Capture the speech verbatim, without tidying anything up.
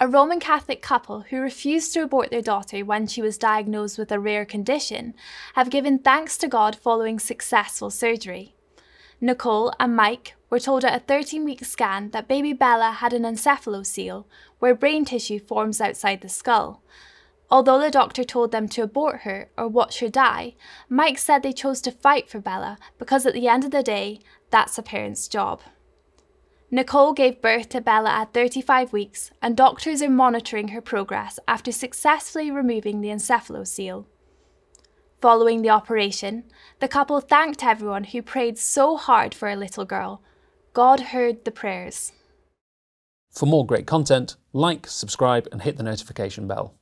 a Roman Catholic couple who refused to abort their daughter when she was diagnosed with a rare condition have given thanks to God following successful surgery. Nicole and Mike were told at a thirteen week scan that baby Bella had an encephalocele, where brain tissue forms outside the skull. Although the doctor told them to abort her or watch her die, Mike said they chose to fight for Bella because at the end of the day, that's a parent's job. Nicole gave birth to Bella at thirty-five weeks and doctors are monitoring her progress after successfully removing the encephalocele. Following the operation, the couple thanked everyone who prayed so hard for a little girl. God heard the prayers. For more great content, like, subscribe and hit the notification bell.